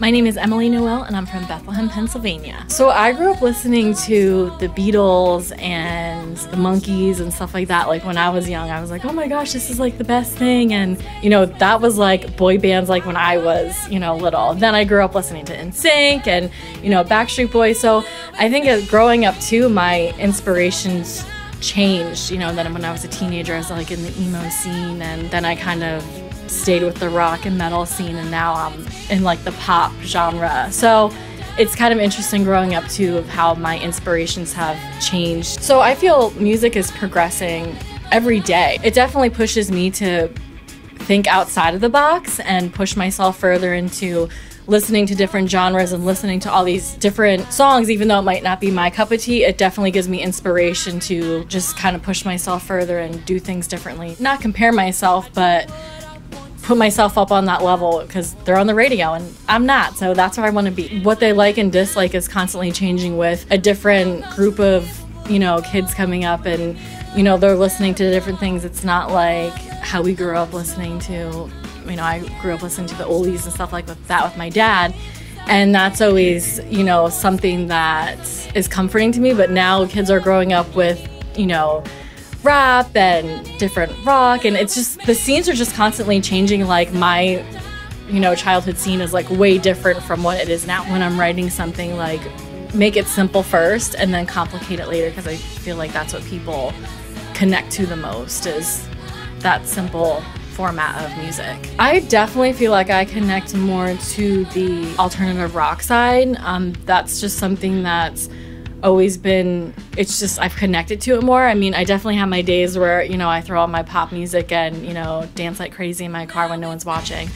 My name is Emily Noel, and I'm from Bethlehem, Pennsylvania. So I grew up listening to The Beatles and The Monkees and stuff like that. Like when I was young, I was like, oh my gosh, this is like the best thing. And, you know, that was like boy bands like when I was, you know, little. Then I grew up listening to NSYNC and, you know, Backstreet Boys. So I think as growing up too, my inspirations changed, you know. Then when I was a teenager, I was like in the emo scene, and then I kind of stayed with the rock and metal scene, and now I'm in like the pop genre. So it's kind of interesting growing up too of how my inspirations have changed. So I feel music is progressing every day. It definitely pushes me to think outside of the box and push myself further into listening to different genres and listening to all these different songs. Even though it might not be my cup of tea, it definitely gives me inspiration to just kind of push myself further and do things differently. Not compare myself, but put myself up on that level because they're on the radio and I'm not, so that's where I want to be. What they like and dislike is constantly changing with a different group of, you know, kids coming up, and, you know, they're listening to different things. It's not like how we grew up listening to, you know, I grew up listening to the oldies and stuff like that with my dad, and that's always, you know, something that is comforting to me. But now kids are growing up with, you know, rap and different rock, and it's just, the scenes are just constantly changing. Like my, you know, childhood scene is like way different from what it is now. When I'm writing something, like, make it simple first and then complicate it later, because I feel like that's what people connect to the most, is that simple format of music. I definitely feel like I connect more to the alternative rock side. That's just something that's always been, it's just, I've connected to it more. I mean, I definitely have my days where, you know, I throw on my pop music and, you know, dance like crazy in my car when no one's watching.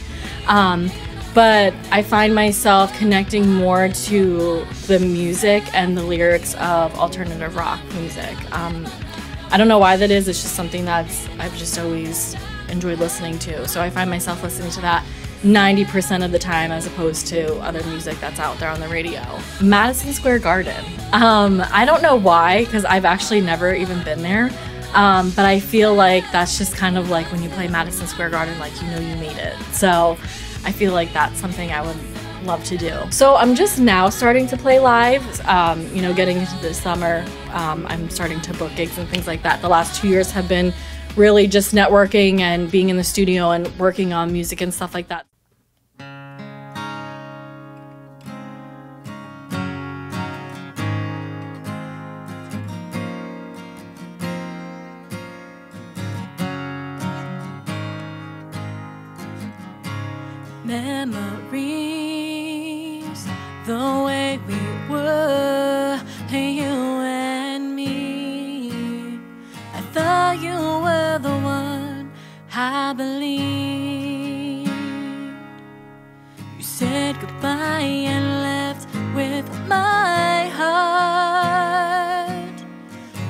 But I find myself connecting more to the music and the lyrics of alternative rock music. I don't know why that is. It's just something that's, I've just always enjoyed listening to. So I find myself listening to that 90% of the time, as opposed to other music that's out there on the radio. Madison Square Garden. I don't know why, because I've actually never even been there. But I feel like that's just kind of like when you play Madison Square Garden, like, you know, you made it. So I feel like that's something I would love to do. So I'm just now starting to play live. You know, getting into the summer, I'm starting to book gigs and things like that. The last 2 years have been really just networking and being in the studio and working on music and stuff like that. Memories, the way we were, you and me. I thought you were the one I believed. You said goodbye and left with my heart.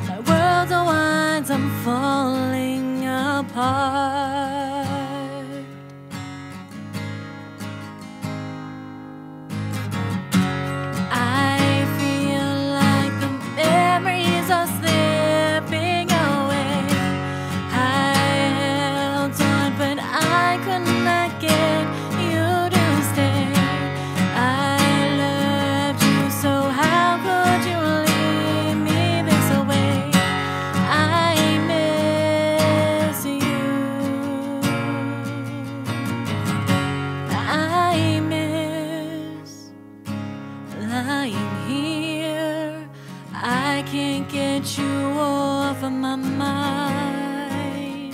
My world unwinds, I'm falling apart. I can't get you off of my mind.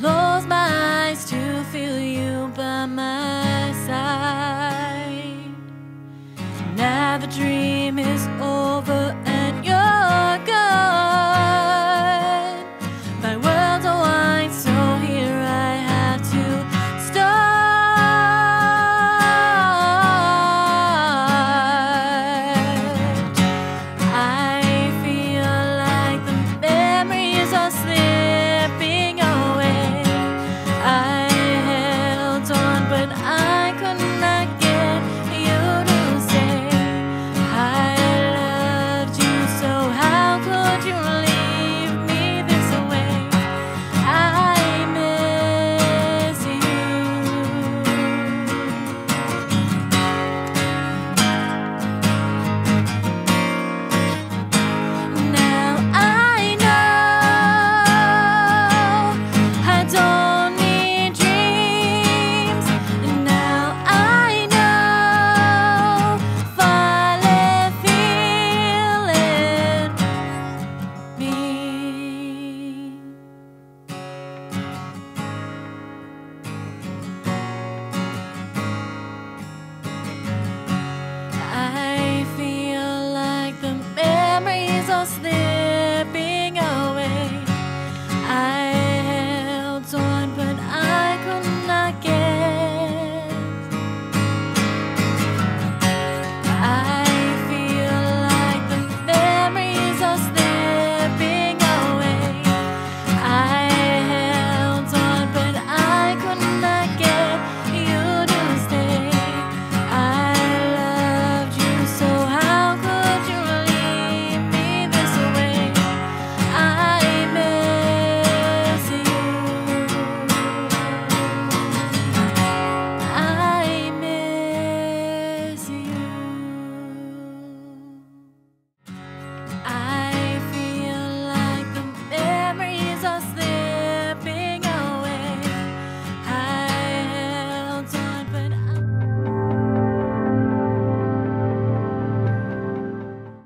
Close my eyes to feel you by my side. Now the dream